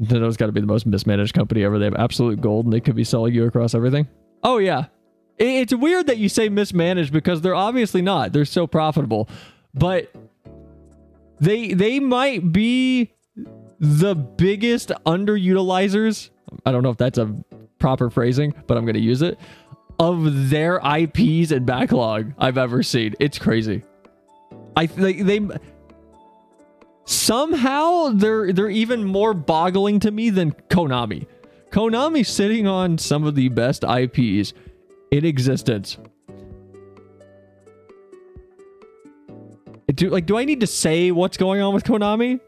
Nintendo's got to be the most mismanaged company ever. They have absolute gold and they could be selling you across everything. Oh, yeah. It's weird that you say mismanaged because they're obviously not. They're so profitable. But they might be the biggest underutilizers. I don't know if that's a proper phrasing, but I'm going to use it. Of their IPs and backlog I've ever seen. It's crazy. I think they... Somehow, they're even more boggling to me than Konami. Konami's sitting on some of the best IPs in existence. Do I need to say what's going on with Konami?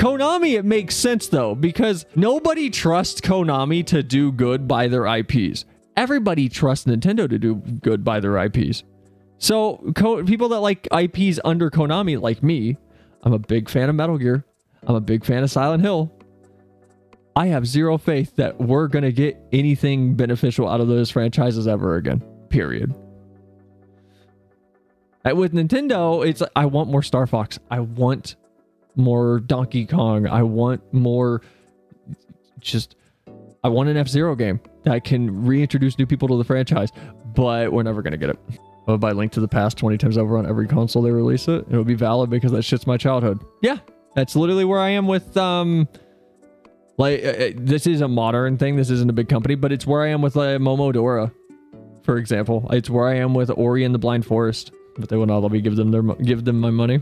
Konami, it makes sense, though, because nobody trusts Konami to do good by their IPs. Everybody trusts Nintendo to do good by their IPs. So, people that like IPs under Konami, like me... I'm a big fan of Metal Gear. I'm a big fan of Silent Hill. I have zero faith that we're going to get anything beneficial out of those franchises ever again. Period. And with Nintendo, it's like, I want more Star Fox. I want more Donkey Kong. I want more... Just... I want an F-Zero game that can reintroduce new people to the franchise. But we're never going to get it. I would buy Link to the Past 20 times over on every console they release it. It would be valid because that shit's my childhood. Yeah, that's literally where I am with, this is a modern thing. This isn't a big company, but it's where I am with Momodora, for example. It's where I am with Ori and the Blind Forest, but they will not let me give them my money.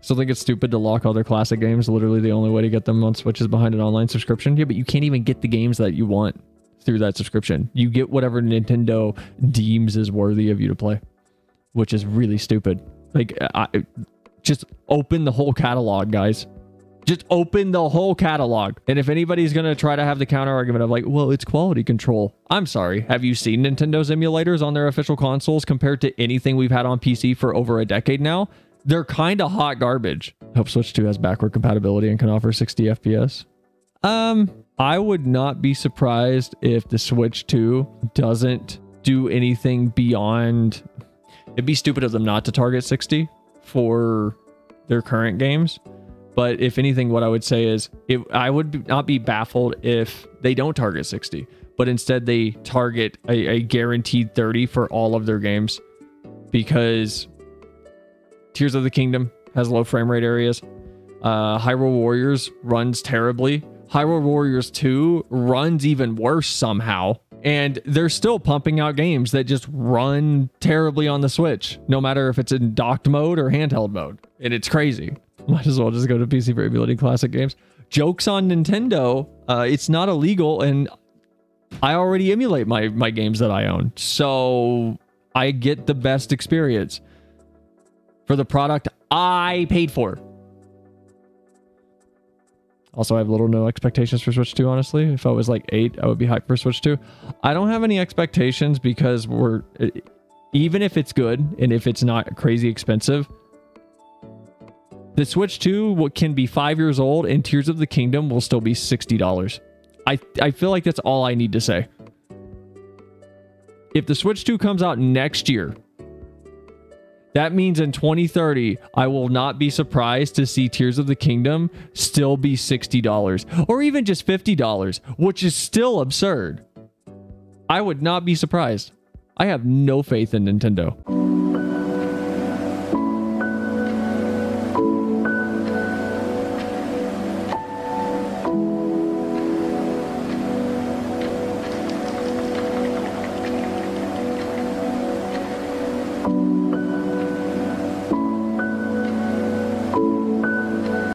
Still think it's stupid to lock all their classic games. Literally the only way to get them on Switch is behind an online subscription. Yeah, but you can't even get the games that you want through that subscription. You get whatever Nintendo deems is worthy of you to play, which is really stupid. Like, just open the whole catalog, guys. Just open the whole catalog. And if anybody's going to try to have the counter argument of like, well, it's quality control. I'm sorry. Have you seen Nintendo's emulators on their official consoles compared to anything we've had on PC for over a decade now? They're kind of hot garbage. I hope Switch 2 has backward compatibility and can offer 60 FPS. I would not be surprised if the Switch 2 doesn't do anything beyond... It'd be stupid of them not to target 60 for their current games. But if anything, what I would say is I would not be baffled if they don't target 60, but instead they target a guaranteed 30 for all of their games, because Tears of the Kingdom has low frame rate areas. Hyrule Warriors runs terribly. Hyrule Warriors 2 runs even worse somehow, and they're still pumping out games that just run terribly on the Switch, no matter if it's in docked mode or handheld mode, and it's crazy. Might as well just go to PC for emulating classic games. Jokes on Nintendo, it's not illegal, and I already emulate my games that I own, so I get the best experience for the product I paid for. Also, I have little no expectations for Switch 2, honestly. If I was like 8, I would be hyped for Switch 2. I don't have any expectations because even if it's good and if it's not crazy expensive, the Switch 2 can be 5 years old and Tears of the Kingdom will still be $60. I feel like that's all I need to say. If the Switch 2 comes out next year, that means in 2030, I will not be surprised to see Tears of the Kingdom still be $60 or even just $50, which is still absurd. I would not be surprised. I have no faith in Nintendo.